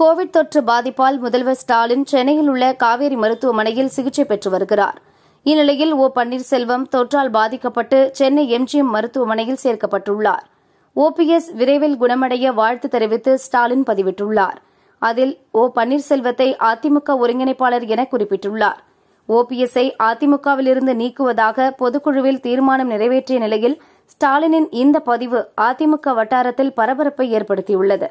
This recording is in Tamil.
கோவிட் தொற்று பாதிப்பால் முதல்வர் ஸ்டாலின் சென்னையில் உள்ள காவேரி மருத்துவமனையில் சிகிச்சை பெற்று வருகிறார். இந்நிலையில் ஓ பன்னீர்செல்வம் தொற்றால் பாதிக்கப்பட்டு சென்னை எம்ஜிஎம் மருத்துவமனையில் சேர்க்கப்பட்டுள்ளார். OPS விரைவில் குணமடைய வாழ்த்து தெரிவித்து ஸ்டாலின் பதிவிட்டுள்ளார். அதில் ஓ பன்னீர்செல்வத்தை ADMK ஒருங்கிணைப்பாளர் என குறிப்பிட்டுள்ளார். OPSஐ ADMKவிலிருந்து நீக்குவதாக பொதுக்குழுவில் தீர்மானம் நிறைவேற்றிய நிலையில் ஸ்டாலினின் இந்த பதிவு ADMK வட்டாரத்தில் பரபரப்பை ஏற்படுத்தியுள்ளது.